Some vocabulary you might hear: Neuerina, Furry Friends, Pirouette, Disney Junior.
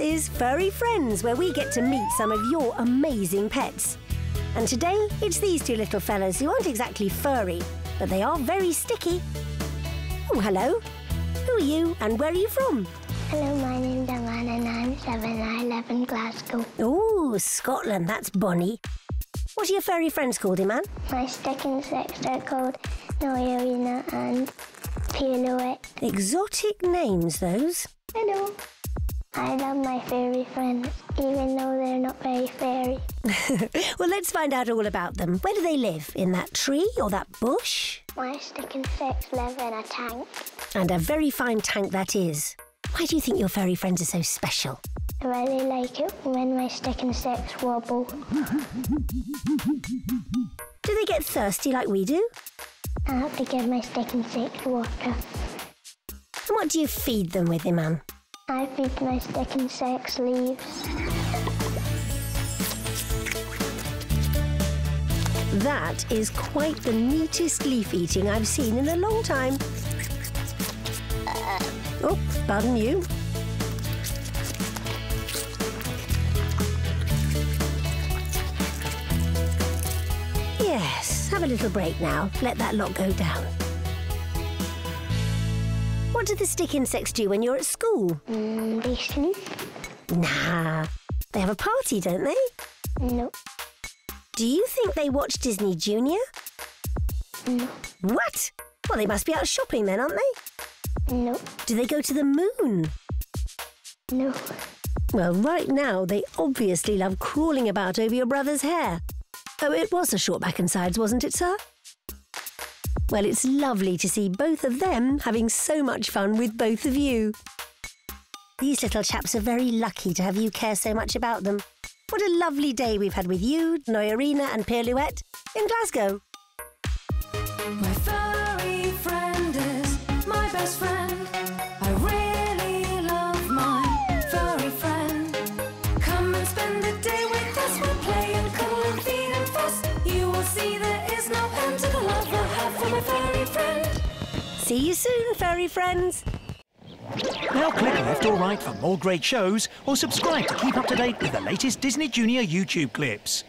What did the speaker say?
This is Furry Friends, where we get to meet some of your amazing pets. And today, it's these two little fellas who aren't exactly furry, but they are very sticky. Oh, hello. Who are you and where are you from? Hello, my name's Alan and I'm 7. I live in Glasgow. Oh, Scotland, that's bonny. What are your furry friends called, Iman? My sticking sticks are called Neuerina and Pirouette. Exotic names, those. I know. I love my furry friends, even though they're not very furry. Well, let's find out all about them. Where do they live? In that tree or that bush? My sticking sticks live in a tank. And a very fine tank that is. Why do you think your furry friends are so special? I really like it when my sticking sticks wobble. Do they get thirsty like we do? I have to give my sticking sticks water. And what do you feed them with, Iman? I feed my sticking sticks leaves. That is quite the neatest leaf eating I've seen in a long time. Oh, pardon you. Yes, have a little break now. Let that lot go down. What do the stick insects do when you're at school? They sleep. Nah. They have a party, don't they? No. Do you think they watch Disney Junior? No. What? Well, they must be out shopping then, aren't they? No. Do they go to the moon? No. Well, right now, they obviously love crawling about over your brother's hair. Oh, it was a short back and sides, wasn't it, sir? Well, it's lovely to see both of them having so much fun with both of you. These little chaps are very lucky to have you care so much about them. What a lovely day we've had with you, Neuerina and Pirouette, in Glasgow. My furry friend is my best friend. I really love my furry friend. Come and spend the day with us, we'll play and cuddle and feed and fuss. You will see there is no end to the love we'll have for my furry friend. See you soon, furry friends. Now click left or right for more great shows or subscribe to keep up to date with the latest Disney Junior YouTube clips.